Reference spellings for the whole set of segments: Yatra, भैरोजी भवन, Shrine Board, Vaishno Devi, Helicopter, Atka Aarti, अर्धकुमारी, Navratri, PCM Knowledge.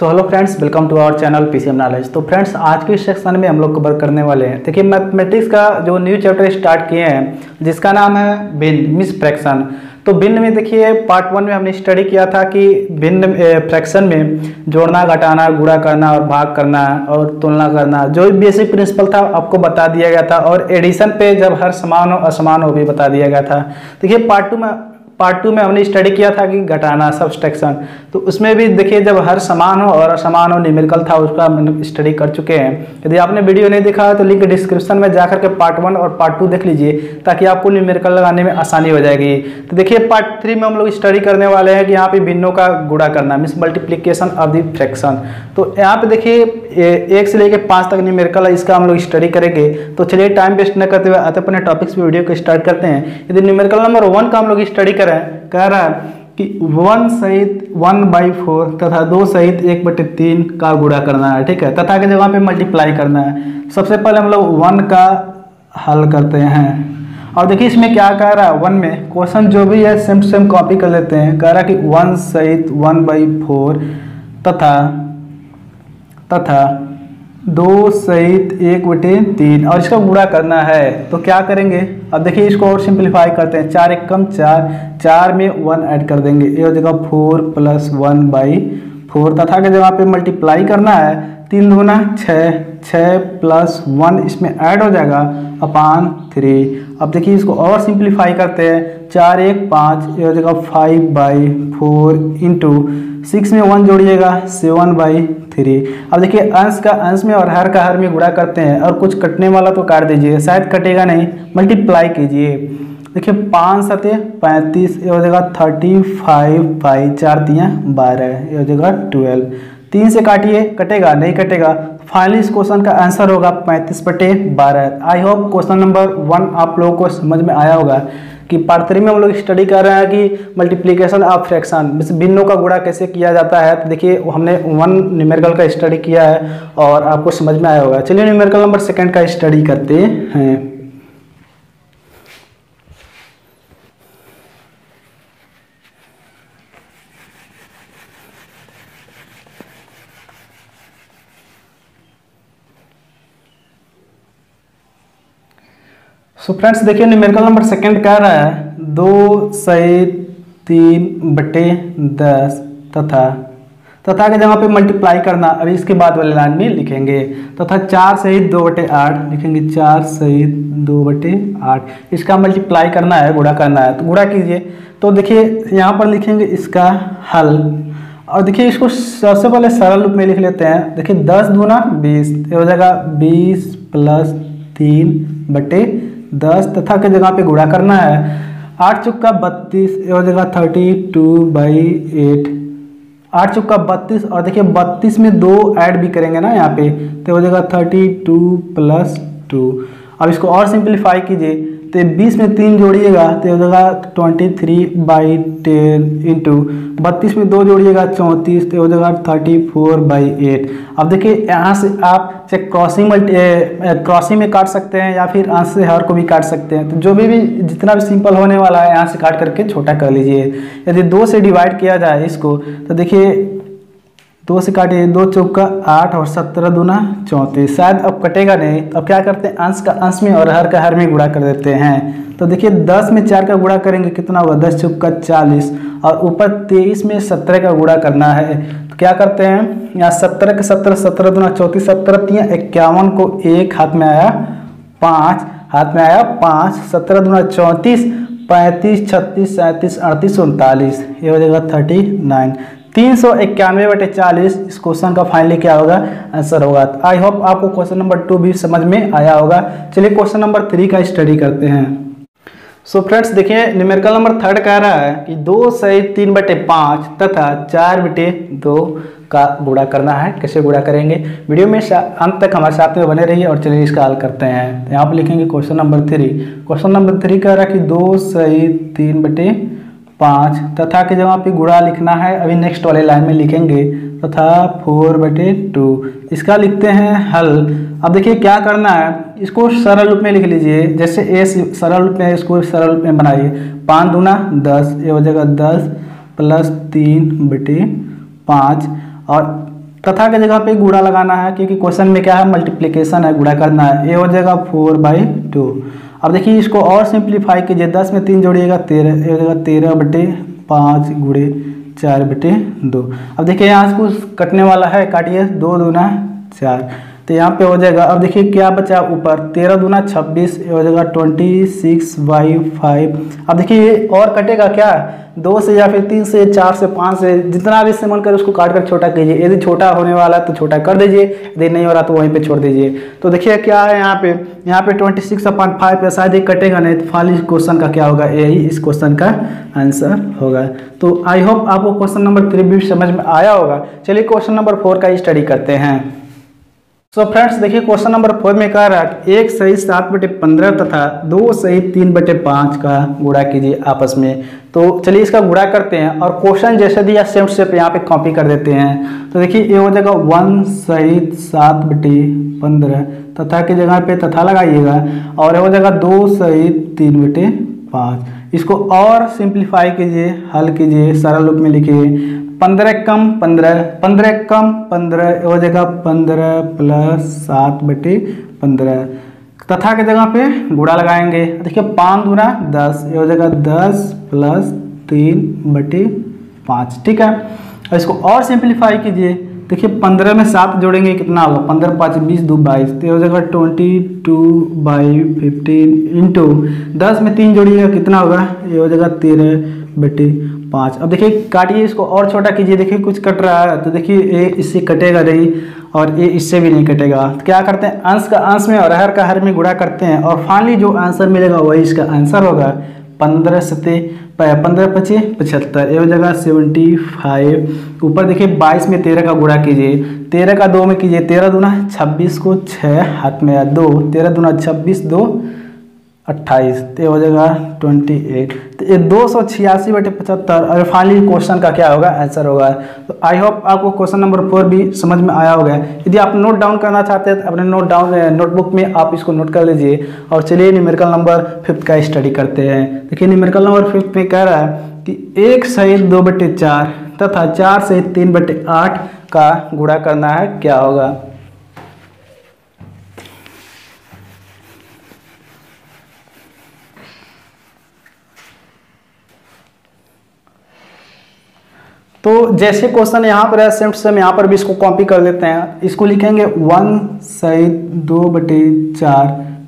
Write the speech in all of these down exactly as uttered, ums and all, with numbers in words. So hello friends, welcome to our channel PCM knowledge. तो friends, आज के section में हम लोग कवर करने वाले हैं, देखिए मैथमेटिक्स का जो न्यू चैप्टर स्टार्ट किए हैं जिसका नाम है भिन्न मींस फ्रैक्शन। तो भिन्न में देखिए पार्ट वन में हमने स्टडी किया था कि भिन्न फ्रैक्शन में जोड़ना, घटाना, गुणा करना और भाग करना और तुलना करना जो बेसिक प्रिंसिपल था आपको बता दिया गया था, और एडिशन पे जब हर समान हो असमान हो भी बता दिया गया था। देखिए पार्ट टू में पार्ट टू में हमने स्टडी किया था कि घटाना सब्सट्रैक्शन, तो उसमें भी देखिए जब हर समान हो और असमान हो न्यूमेरिकल था, उसका हम स्टडी कर चुके हैं। यदि आपने वीडियो नहीं देखा है तो लिंक डिस्क्रिप्शन में जाकर के पार्ट वन और पार्ट टू देख लीजिए ताकि आपको न्यूमेरिकल लगाने में आसानी हो जाएगी। तो देखिए पार्ट थ्री में हम लोग स्टडी करने वाले हैं कि यहाँ पे भिन्नों का गुणा करना means multiplication of the fraction. तो यहाँ पे देखिए एक से लेकर पाँच तक न्यूमेरिकल है, इसका हम लोग स्टडी करेंगे। तो चलिए टाइम वेस्ट न करते हुए आते अपने टॉपिक्स पे वीडियो को स्टार्ट करते हैं। यदि न्यूमेरिकल नंबर वन का हम लोग स्टडी कह रहा है कि वन सहित वन बाई फोर तथा दो सहित एक बटे तीन का गुणा करना है, ठीक है, तथा के जगह पे मल्टीप्लाई करना है। सबसे पहले हम लोग वन का हल करते हैं और देखिए इसमें क्या कह रहा है। वन में क्वेश्चन जो भी है सेम सेम कॉपी कर लेते हैं। कह रहा है कि वन सहित वन बाई फोर तथा तथा दो सहित एक बटे तीन और इसका गुणा करना है, तो क्या करेंगे। अब देखिए इसको और सिंप्लीफाई करते हैं, चार एक कम चार, चार में वन ऐड कर देंगे, ये हो जाएगा four plus one by four तथा के जगह पे मल्टीप्लाई करना है, तीन दूना छः, छः प्लस वन इसमें ऐड हो जाएगा अपान थ्री। अब देखिए इसको और सिंप्लीफाई करते हैं, चार एक पाँच, ये हो जाएगा five by four into six में वन जोड़िएगा, सेवन बाई थ्री। अब देखिए अंश का अंश में और हर का हर में गुणा करते हैं और कुछ कटने वाला तो काट दीजिए, शायद कटेगा नहीं, मल्टीप्लाई कीजिए। देखिए पाँच सते पैंतीस, ये हो जाएगा थर्टी फाइव बाई चार तियाँ बारह, ये हो जाएगा ट्वेल्व, तीन से काटिए, कटेगा नहीं, कटेगा। फाइनली इस क्वेश्चन का आंसर होगा पैंतीस बटे बारह। I hope question number one आप लोगों को समझ में आया होगा कि पार्ट थ्री में हम लोग स्टडी कर रहे हैं कि मल्टीप्लिकेशन ऑफ फ्रैक्शन भिन्नों का गुणा कैसे किया जाता है। तो देखिए हमने वन न्यूमेरिकल का स्टडी किया है और आपको समझ में आया होगा। चलिए न्यूमेरिकल नंबर सेकंड का स्टडी करते हैं। सो फ्रेंड्स देखिए न्यूमेरिकल नंबर सेकंड कह रहा है दो सहित तीन बटे दस तथा तथा के जगह पे मल्टीप्लाई करना, अभी इसके बाद वाले लाइन में लिखेंगे, तथा चार सहित दो बटे आठ लिखेंगे, चार सहित दो बटे आठ इसका मल्टीप्लाई करना है, गुणा करना है, तो गुणा कीजिए। तो देखिए यहाँ पर लिखेंगे इसका हल और देखिए इसको सबसे पहले सरल रूप में लिख लेते हैं। देखिए दस दूना बीस, ये हो जाएगा बीस प्लस तीन बटे दस तथा के जगह पे गुणा करना है, आठ चुक्का बत्तीस, ये हो जाएगा थर्टी टू बाई एट, आठ चुक्का बत्तीस और देखिए बत्तीस में दो ऐड भी करेंगे ना यहाँ पे, तो हो जाएगा थर्टी टू प्लस टू। अब इसको और सिंप्लीफाई कीजिए, तो बीस में तीन जोड़िएगा, तो हो जाएगा twenty three by ten into बत्तीस में दो जोड़िएगा चौंतीस, तो हो जाएगा थर्टी फोर बाई एट। अब देखिए यहाँ से आप चाहे क्रॉसिंग मल्टी क्रॉसिंग में काट सकते हैं या फिर अंश से हर को भी काट सकते हैं, तो जो भी भी जितना भी सिंपल होने वाला है यहाँ से काट करके छोटा कर लीजिए। यदि दो से डिवाइड किया जाए इसको, तो देखिए दो से काटिए, दो चौका आठ और सत्रह दूना चौंतीस, शायद अब कटेगा नहीं, अब क्या करते हैं अंश का अंश में और हर का हर में गुणा कर देते हैं। तो देखिए दस में चार का गुणा करेंगे कितना होगा, दस चौका चालीस और ऊपर तेईस में सत्रह का गुणा करना है, तो क्या करते हैं यहाँ सत्रह के सत्रह, सत्रह दूना चौंतीस, सत्रह तिया इक्यावन को एक हाथ में आया पाँच, हाथ में आया पाँच, सत्रह दूना चौंतीस, पैंतीस, छत्तीस, सैंतीस, अड़तीस, उनतालीस, ये हो जाएगा थर्टी नाइन। तीन सौ इक्यानवे बटे चालीस इस क्वेश्चन का फाइनली क्या होगा आंसर होगा। आई होप आपको क्वेश्चन नंबर टू भी समझ में आया होगा। चलिए क्वेश्चन नंबर थ्री का स्टडी करते हैं। सो फ्रेंड्स देखिए न्यूमेरिकल नंबर थर्ड कह रहा है कि दो सहित तीन बटे पाँच तथा चार बटे दो का गुणा करना है, कैसे गुणा करेंगे, वीडियो में अंत तक हमारे साथ में बने रहिए। और चलिए इसका हल करते हैं। यहाँ पर लिखेंगे question number three. Question number three कह रहा है कि दो सहित तीन बटे पाँच तथा के जगह पे गुणा लिखना है, अभी नेक्स्ट वाले लाइन में लिखेंगे, तथा फोर बटे टू इसका लिखते हैं हल। अब देखिए क्या करना है, इसको सरल रूप में लिख लीजिए, जैसे ए सरल रूप में इसको सरल रूप में बनाइए, पाँच दूना दस, ये हो जाएगा दस प्लस तीन बटे पाँच और तथा के जगह पे गुणा लगाना है क्योंकि क्वेश्चन में क्या है, मल्टीप्लिकेशन है, गुणा करना है। ए हो जाएगा फोर बाई टू। अब देखिए इसको और सिंप्लीफाई कीजिए, दस में तीन जोड़िएगा तेरह, ए हो जाएगा तेरह बटे पाँच गुणे चार बटे दो। अब देखिए यहाँ कुछ कटने वाला है, काटिए दो दूना चार, तो यहाँ पे हो जाएगा। अब देखिए क्या बचा ऊपर, तेरह दूना छब्बीस, हो जाएगा ट्वेंटी सिक्स बाई फाइव। अब देखिए और कटेगा क्या, दो से या फिर तीन से चार से पाँच से जितना भी इससे मन करे उसको काट कर छोटा कीजिए। यदि छोटा होने वाला है तो छोटा कर दीजिए, यदि नहीं हो रहा तो वहीं पे छोड़ दीजिए। तो देखिए क्या है यहाँ पे, यहाँ पे ट्वेंटी सिक्स अपॉइंट फाइव है, शायद ये कटेगा नहीं, तो फाइनली इस क्वेश्चन का क्या होगा, यही इस क्वेश्चन का आंसर होगा। तो आई होप आपको क्वेश्चन नंबर थ्री भी समझ में आया होगा। चलिए क्वेश्चन नंबर फोर का स्टडी करते हैं। सो फ्रेंड्स देखिए क्वेश्चन नंबर फोर में कह रहा है एक सही सात बटे पंद्रह तथा दो सही तीन बटे पाँच का गुणा कीजिए आपस में। तो चलिए इसका गुणा करते हैं और क्वेश्चन जैसे दिया सेम स्टेप यहाँ पे कॉपी कर देते हैं। तो देखिए ये हो जाएगा वन सही सात बटे पंद्रह, तथा की जगह पे तथा लगाइएगा, और ये हो जाएगा दो सही तीन बटे पाँच। इसको और सिंप्लीफाई कीजिए, हल कीजिए, सारा रूप में लिखिए। पंद्रह कम पंद्रह, पंद्रह कम पंद्रह हो जाएगा पंद्रह प्लस सात बटे पंद्रह, तथा के जगह पे गुणा लगाएंगे। देखिए पाँच गुना दस, ये हो जाएगा दस प्लस तीन बटे पाँच, ठीक है। और इसको और सिंप्लीफाई कीजिए, देखिए पंद्रह में सात जोड़ेंगे कितना होगा, पंद्रह पाँच बीस दो बाईस, तो हो जाएगा twenty two by fifteen into दस में तीन जोड़िएगा कितना होगा, ये हो जाएगा तेरह बटे पाँच। अब देखिए काटिए इसको और छोटा कीजिए, देखिए कुछ कट रहा है, तो देखिए ये इससे कटेगा नहीं और ये इससे भी नहीं कटेगा। तो क्या करते हैं, अंश का अंश में और हर का हर में गुणा करते हैं, और फाइनली जो आंसर मिलेगा वही इसका आंसर होगा। पंद्रह सते पंद्रह पचे पचहत्तर, ये हो जाएगा सेवेंटी फाइव। ऊपर देखिए बाईस में तेरह का गुणा कीजिए, तेरह का दो में कीजिए, तेरह दूना छब्बीस को छः हाथ में दो, तेरह दूना छब्बीस दो अट्ठाईस, तो हो जाएगा अट्ठाईस। तो ये दो सौ छियासी बटे पचहत्तर और फाइनली क्वेश्चन का क्या होगा, आंसर होगा। तो आई होप आपको क्वेश्चन नंबर फोर भी समझ में आया होगा। यदि आप नोट डाउन करना चाहते हैं तो अपने नोट डाउन नोटबुक में आप इसको नोट कर लीजिए। और चलिए न्यूमेरिकल नंबर फिफ्थ का स्टडी करते हैं। देखिए न्यूमेरिकल नंबर फिफ्थ में कह रहा है कि एक सही दो बटे चार तथा चार सही तीन बटे आठ का गुणा करना है, क्या होगा। तो जैसे क्वेश्चन यहाँ पर है सेम सेम यहाँ पर भी इसको कॉपी कर लेते हैं। इसको लिखेंगे वन सही दो बटे चार,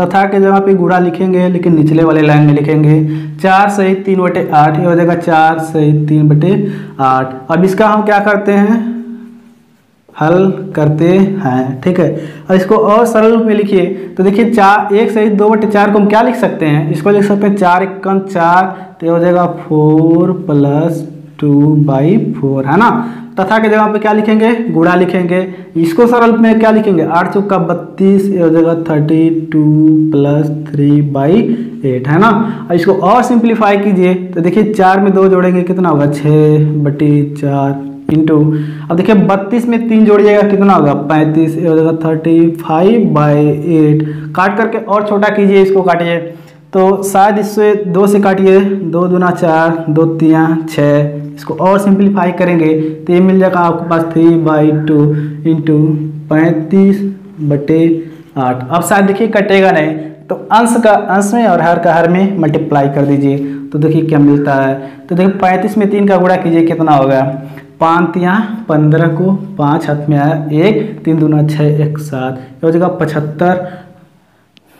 तथा के जगह पे गुणा लिखेंगे लेकिन निचले वाले लाइन में लिखेंगे। चार सही तीन बटे आठ, ये हो जाएगा चार सही तीन बटे आठ। अब इसका हम क्या करते हैं, हल करते हैं, ठीक है। और इसको और सरल रूप में लिखिए, तो देखिए चार एक सही दो बटे चार को हम क्या लिख सकते हैं, इसको लिख सकते हैं चार एक कम चार, तो हो जाएगा four plus two by four, है ना। तथा के जगह पे क्या लिखेंगे, गुणा लिखेंगे। इसको सरल में क्या लिखेंगे, आठ चौका बत्तीस, ये हो जाएगा thirty two plus three by eight, है ना। और इसको और सिंप्लीफाई कीजिए, तो देखिए चार में दो जोड़ेंगे कितना होगा, छः बटे चार इंटू, अब देखिए बत्तीस में तीन जोड़िएगा कितना होगा, पैंतीस, ये हो जाएगा थर्टी फाइव बाई एट। काट करके और छोटा कीजिए, इसको काटिए, तो शायद इससे दो से काटिए, दो दूना चार, दो तिया छः। इसको और सिंप्लीफाई करेंगे तो ये मिल जाएगा आपके पास थ्री बाई टू इंटू पैंतीस बटे आठ। अब शायद देखिए कटेगा नहीं, तो अंश का अंश में और हर का हर में मल्टीप्लाई कर दीजिए, तो देखिए क्या मिलता है। तो देखिए पैंतीस में तीन का गुणा कीजिए कितना होगा, पाँच यहाँ पंद्रह को पाँच हाथ में आया एक, तीन दूना छः एक सात, हो जाएगा पचहत्तर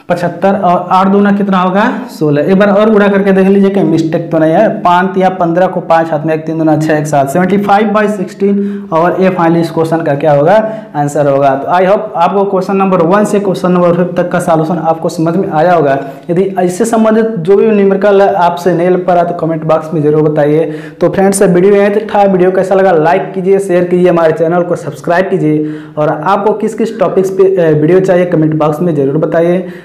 पचहत्तर, और आठ दूना कितना होगा सोलह। एक बार और गुणा करके देख लीजिए कि मिस्टेक तो नहीं है। पाँच या पंद्रह को पाँच हाथ में एक, तीन दूना छः एक सात, सेवेंटी फाइव बाई सिक्सटीन, और ये फाइनली इस क्वेश्चन का क्या होगा, आंसर होगा। तो आई होप आपको क्वेश्चन नंबर वन से क्वेश्चन नंबर फिफ्थ तक का सॉल्यूशन आपको समझ में आया होगा। यदि इससे संबंधित जो भी न्यूमेरिकल आपसे नहीं लग पा रहा तो कमेंट बॉक्स में जरूर बताइए। तो फ्रेंड्स वीडियो यहीं था, वीडियो कैसा लगा लाइक कीजिए, शेयर कीजिए, हमारे चैनल को सब्सक्राइब कीजिए, और आपको किस किस टॉपिक्स पे वीडियो चाहिए कमेंट बॉक्स में जरूर बताइए।